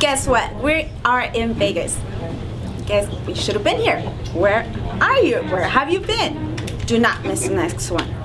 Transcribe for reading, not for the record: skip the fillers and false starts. Guess what? We are in Vegas. Guess we should have been here. Where are you? Where have you been? Do not miss the next one.